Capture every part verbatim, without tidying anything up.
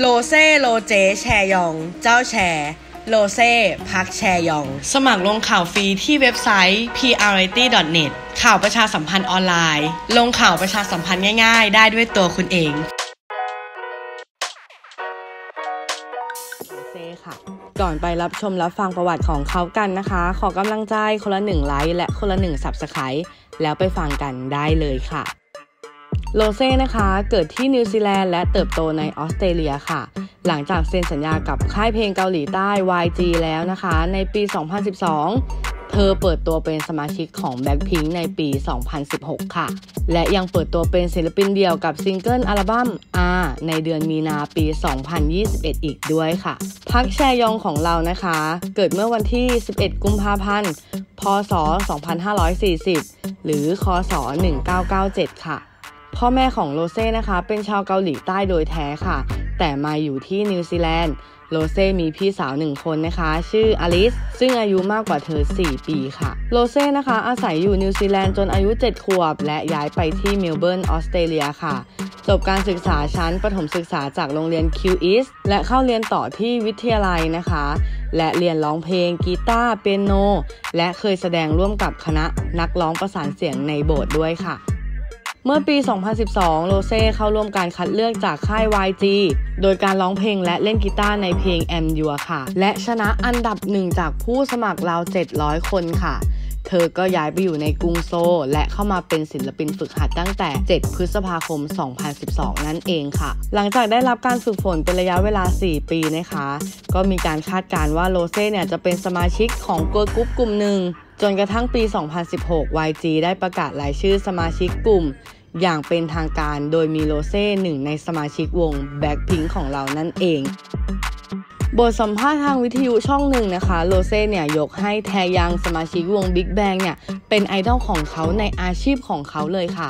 โรเซ่โรเจแชยองเจ้าแชโรเซ่พักแชยองสมัครลงข่าวฟรีที่เว็บไซต์ พี อาร์ วาไรตี้ ดอท เน็ต ข่าวประชาสัมพันธ์ออนไลน์ลงข่าวประชาสัมพันธ์ง่ายๆได้ด้วยตัวคุณเองก่อนไปรับชมรับฟังประวัติของเขากันนะคะขอกำลังใจคนละหนึ่งไลค์และคนละหนึ่ง ซับสไครบ์ แล้วไปฟังกันได้เลยค่ะโรเซ่นะคะเกิดที่นิวซีแลนด์และเติบโตในออสเตรเลียค่ะหลังจากเซ็นสัญญากับค่ายเพลงเกาหลีใต้ วาย จี แล้วนะคะในปี สองพันสิบสองเธอเปิดตัวเป็นสมาชิกของ แบล็คพิงค์ ในปี สองพันสิบหกค่ะและยังเปิดตัวเป็นศิลปินเดี่ยวกับซิงเกิลอัลบั้ม อาร์ ในเดือนมีนาปี สองพันยี่สิบเอ็ดอีกด้วยค่ะพักแชยองของเรานะคะเกิดเมื่อวันที่สิบเอ็ดกุมภาพันธ์พ.ศ.สองพันห้าร้อยสี่สิบหรือค.ศ.หนึ่งพันเก้าร้อยเก้าสิบเจ็ดค่ะพ่อแม่ของโรเซ่นะคะเป็นชาวเกาหลีใต้โดยแท้ค่ะแต่มาอยู่ที่นิวซีแลนด์โรเซ่มีพี่สาวหนึ่งคนนะคะชื่ออลิซซึ่งอายุมากกว่าเธอสี่ปีค่ะโรเซ่นะคะอาศัยอยู่นิวซีแลนด์จนอายุเจ็ดขวบและย้ายไปที่เมลเบิร์นออสเตรเลียค่ะจบการศึกษาชั้นประถมศึกษาจากโรงเรียน คิว อี เอส และเข้าเรียนต่อที่วิทยาลัยนะคะและเรียนร้องเพลงกีตาร์เปียโนและเคยแสดงร่วมกับคณะนักร้องประสานเสียงในโบสถ์ด้วยค่ะเมื่อปี สองพันสิบสอง โรเซ่เข้าร่วมการคัดเลือกจากค่าย วาย จี โดยการร้องเพลงและเล่นกีตาร์ในเพลง แอม ยัว ค่ะและชนะอันดับหนึ่งจากผู้สมัครราวเจ็ดร้อยคนค่ะเธอก็ย้ายไปอยู่ในกรุงโซลและเข้ามาเป็นศิลปินฝึกหัดตั้งแต่เจ็ดพฤษภาคม สองพันสิบสองนั่นเองค่ะหลังจากได้รับการฝึกฝนเป็นระยะเวลาสี่ปีนะคะก็มีการคาดการณ์ว่าโรเซ่เนี่ยจะเป็นสมาชิกของเกิร์ลกรุ๊ปกลุ่มหนึ่งจนกระทั่งปี สองพันสิบหก วาย จี ได้ประกาศรายชื่อสมาชิกกลุ่มอย่างเป็นทางการโดยมีโรเซ่หนึ่งในสมาชิกวง แบล็คพิงค์ ของเรานั่นเองบทสัมภาษณ์ทางวิทยุช่องหนึ่งนะคะโรเซ่เนี่ยยกให้แทยังสมาชิกวง บิ๊กแบง เนี่ยเป็นไอดอลของเขาในอาชีพของเขาเลยค่ะ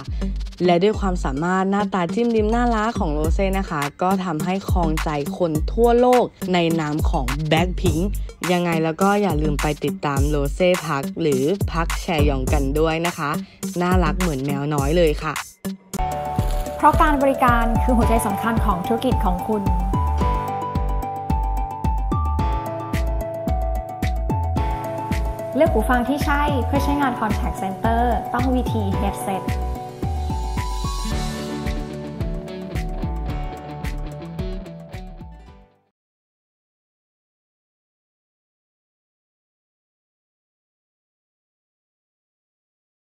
และด้วยความสามารถหน้าตาจิ้มลิ้มน่ารักของโรเซ่นะคะก็ทำให้ครองใจคนทั่วโลกในนามของ แบล็คพิงค์ ยังไงแล้วก็อย่าลืมไปติดตามโรเซ่พักหรือพักแชยองกันด้วยนะคะน่ารักเหมือนแมวน้อยเลยค่ะเพราะการบริการคือหัวใจสำคัญของธุรกิจของคุณเลือกหูฟังที่ใช่เพื่อใช้งาน คอนแทคเซ็นเตอร์ ต้อง วี ที Headset